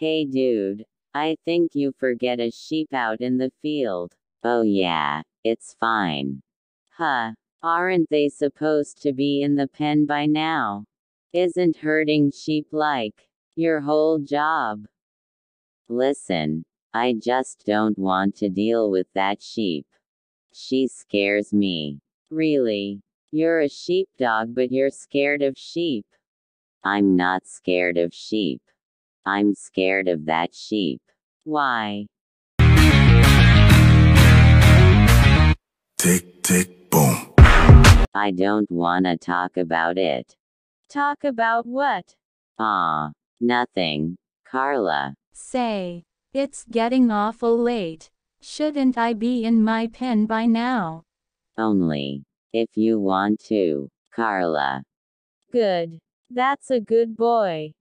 Hey dude, I think you forget a sheep out in the field. Oh yeah, it's fine. Huh, aren't they supposed to be in the pen by now? Isn't herding sheep like your whole job? Listen, I just don't want to deal with that sheep. She scares me. Really? You're a sheepdog but you're scared of sheep. I'm not scared of sheep. I'm scared of that sheep. Why? Tick, tick, boom. I don't wanna talk about it. Talk about what? Aw, nothing. Carla. Say, it's getting awful late. Shouldn't I be in my pen by now? Only if you want to, Carla. Good. That's a good boy.